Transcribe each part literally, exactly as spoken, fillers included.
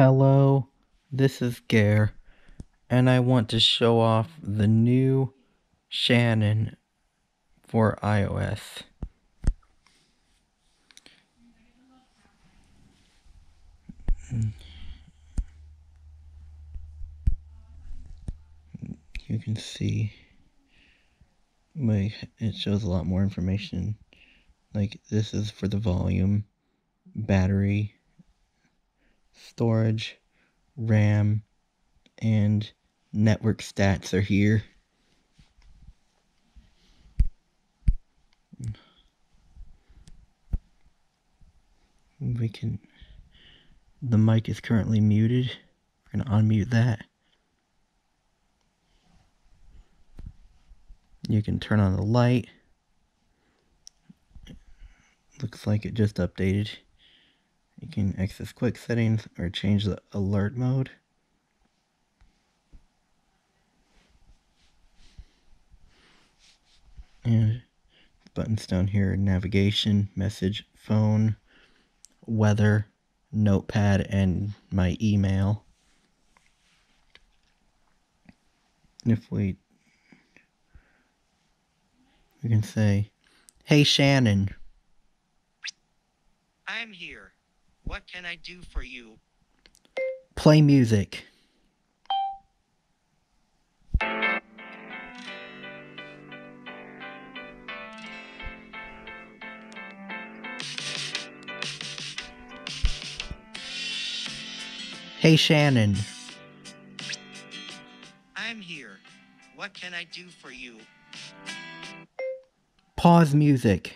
Hello, this is Gare, and I want to show off the new Shannon for iOS. You can see, like, it shows a lot more information. Like, this is for the volume, battery, storage, RAM, and network stats are here. We can, the mic is currently muted. We're gonna unmute that. You can turn on the light. Looks like it just updated. You can access quick settings or change the alert mode. And buttons down here, navigation, message, phone, weather, notepad, and my email. And if we, we can say, "Hey Shannon. I'm here. What can I do for you?" Play music. Hey Shannon. I'm here. What can I do for you? Pause music.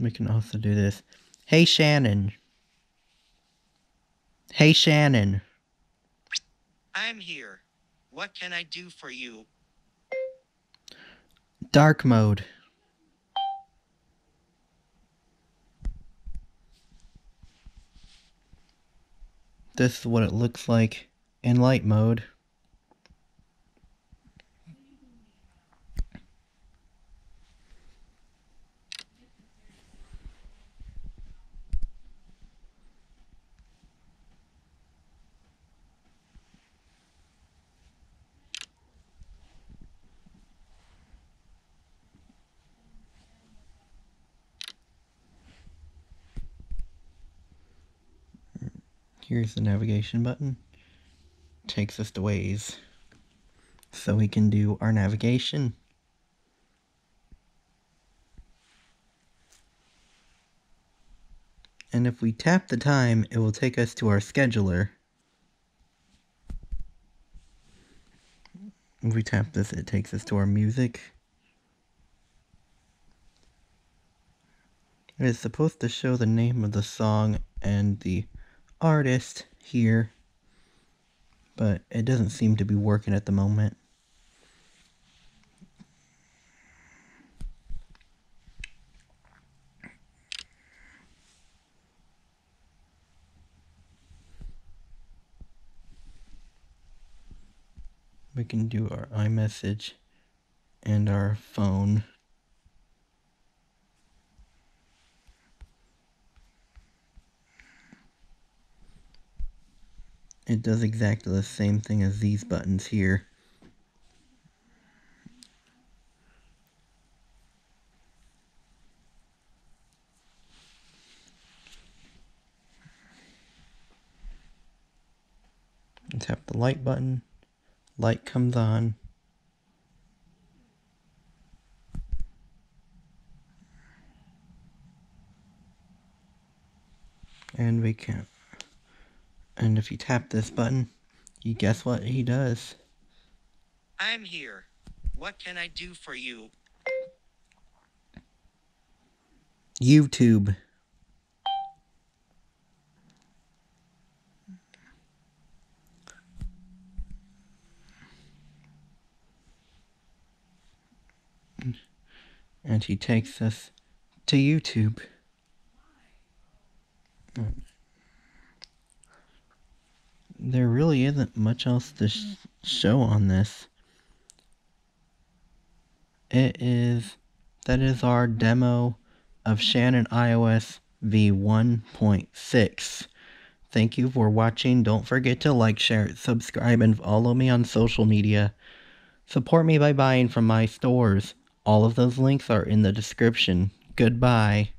We can also do this. Hey Shannon. Hey Shannon. I'm here. What can I do for you? Dark mode. This is what it looks like in light mode. Here's the navigation button. Takes us to Waze, so we can do our navigation. And if we tap the time, it will take us to our scheduler. If we tap this, it takes us to our music. It is supposed to show the name of the song and the artist here, but it doesn't seem to be working at the moment. We can do our iMessage and our phone. It does exactly the same thing as these buttons here. And tap the light button, light comes on. And we can And if you tap this button, you guess what he does. I'm here. What can I do for you? YouTube. And he takes us to YouTube. there really isn't much else to sh- show on this. It is, that is our demo of Shannon iOS v one point six. Thank you for watching. Don't forget to like, share, subscribe, and follow me on social media. Support me by buying from my stores. All of those links are in the description. Goodbye.